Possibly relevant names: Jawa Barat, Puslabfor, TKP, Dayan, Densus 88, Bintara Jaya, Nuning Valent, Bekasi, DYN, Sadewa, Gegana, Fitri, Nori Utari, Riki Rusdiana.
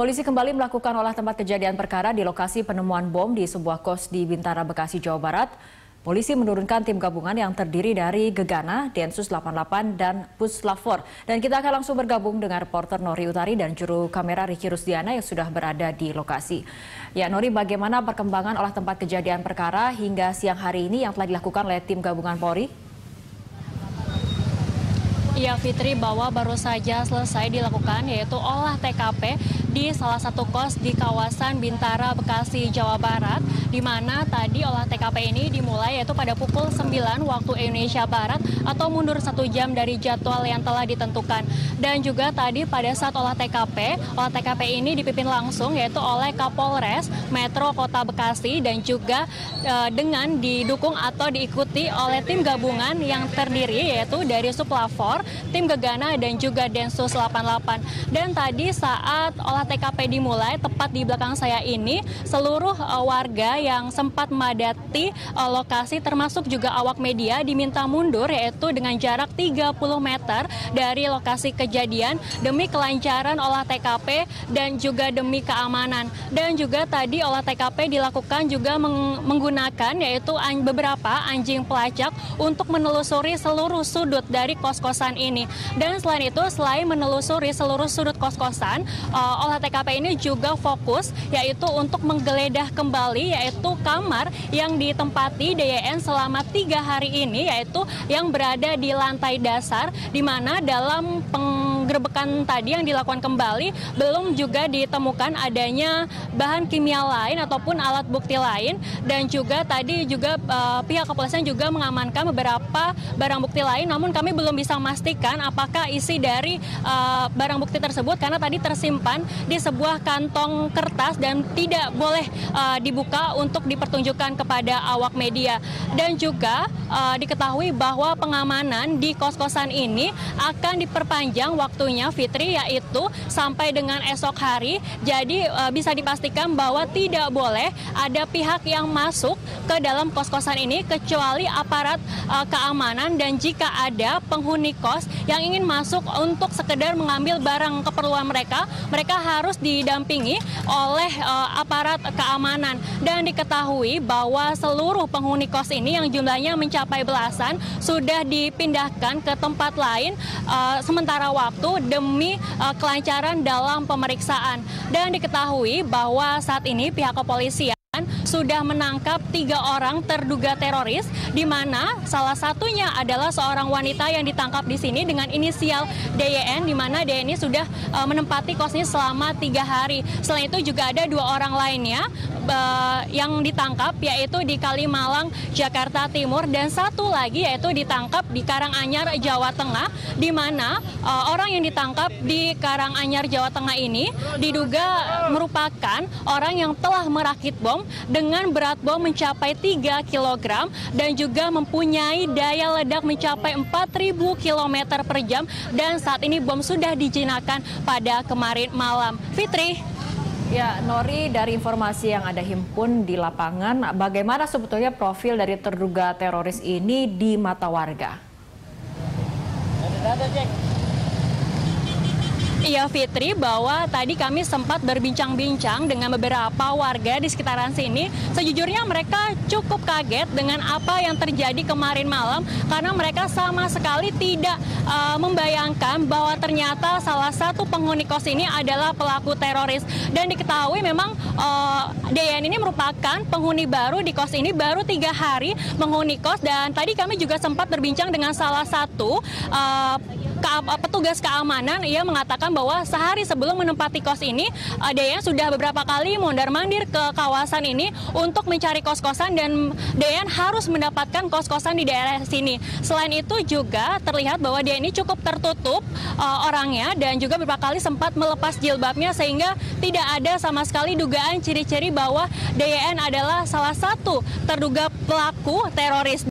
Polisi kembali melakukan olah tempat kejadian perkara di lokasi penemuan bom di sebuah kos di Bintara, Bekasi, Jawa Barat. Polisi menurunkan tim gabungan yang terdiri dari Gegana, Densus 88, dan Puslabfor. Dan kita akan langsung bergabung dengan reporter Nori Utari dan juru kamera Riki Rusdiana yang sudah berada di lokasi. Ya Nori, bagaimana perkembangan olah tempat kejadian perkara hingga siang hari ini yang telah dilakukan oleh tim gabungan Polri? Ya Fitri, bahwa baru saja selesai dilakukan yaitu olah TKP di salah satu kos di kawasan Bintara, Bekasi, Jawa Barat, di mana tadi olah TKP ini dimulai yaitu pada pukul 9 waktu Indonesia Barat atau mundur 1 jam dari jadwal yang telah ditentukan. Dan juga tadi pada saat olah TKP ini dipimpin langsung yaitu oleh Kapolres Metro Kota Bekasi dan juga dengan didukung atau diikuti oleh tim gabungan yang terdiri yaitu dari Puslabfor, tim Gegana, dan juga Densus 88. Dan tadi saat olah TKP dimulai, tepat di belakang saya ini, seluruh warga yang sempat memadati lokasi termasuk juga awak media diminta mundur yaitu dengan jarak 30 meter dari lokasi kejadian demi kelancaran olah TKP dan juga demi keamanan. Dan juga tadi olah TKP dilakukan juga menggunakan yaitu beberapa anjing pelacak untuk menelusuri seluruh sudut dari kos-kosan ini. Dan selain itu, selain menelusuri seluruh sudut kos-kosan, olah TKP ini juga fokus yaitu untuk menggeledah kembali yaitu kamar yang ditempati DYN selama 3 hari ini yaitu yang berada di lantai dasar, di mana dalam penggerebekan tadi yang dilakukan kembali belum juga ditemukan adanya bahan kimia lain ataupun alat bukti lain. Dan juga tadi juga pihak kepolisian juga mengamankan beberapa barang bukti lain, namun kami belum bisa memastikan apakah isi dari barang bukti tersebut karena tadi tersimpan di sebuah kantong kertas dan tidak boleh dibuka untuk dipertunjukkan kepada awak media. Dan juga diketahui bahwa pengamanan di kos-kosan ini akan diperpanjang waktunya, Fitri, yaitu sampai dengan esok hari. Jadi bisa dipastikan bahwa tidak boleh ada pihak yang masuk ke dalam kos-kosan ini kecuali aparat keamanan, dan jika ada penghuni kos yang ingin masuk untuk sekedar mengambil barang keperluan mereka harus didampingi oleh aparat keamanan. Dan diketahui bahwa seluruh penghuni kos ini yang jumlahnya mencapai belasan sudah dipindahkan ke tempat lain sementara waktu demi kelancaran dalam pemeriksaan. Dan diketahui bahwa saat ini pihak kepolisian sudah menangkap 3 orang terduga teroris, di mana salah satunya adalah seorang wanita yang ditangkap di sini dengan inisial DYN, di mana DYN ini sudah menempati kosnya selama 3 hari. Selain itu juga ada 2 orang lainnya yang ditangkap yaitu di Kalimalang, Jakarta Timur, dan 1 lagi yaitu ditangkap di Karanganyar, Jawa Tengah, di mana orang yang ditangkap di Karanganyar, Jawa Tengah ini diduga merupakan orang yang telah merakit bom dengan berat bom mencapai 3 kg dan juga mempunyai daya ledak mencapai 4.000 km per jam, dan saat ini bom sudah dijinakan pada kemarin malam. Fitri. Ya Nori, dari informasi yang Anda himpun di lapangan, bagaimana sebetulnya profil dari terduga teroris ini di mata warga? Iya Fitri, bahwa tadi kami sempat berbincang-bincang dengan beberapa warga di sekitaran sini. Sejujurnya mereka cukup kaget dengan apa yang terjadi kemarin malam karena mereka sama sekali tidak membayangkan bahwa ternyata salah satu penghuni kos ini adalah pelaku teroris. Dan diketahui memang Dayan ini merupakan penghuni baru di kos ini, baru 3 hari menghuni kos, dan tadi kami juga sempat berbincang dengan salah satu petugas keamanan. Ia mengatakan bahwa sehari sebelum menempati kos ini, Dayan sudah beberapa kali mondar-mandir ke kawasan ini untuk mencari kos-kosan, dan Dayan harus mendapatkan kos-kosan di daerah sini. Selain itu juga terlihat bahwa Dayan ini cukup tertutup orangnya, dan juga beberapa kali sempat melepas jilbabnya sehingga tidak ada sama sekali dugaan ciri-ciri bahwa Dayan adalah salah satu terduga pelaku teroris.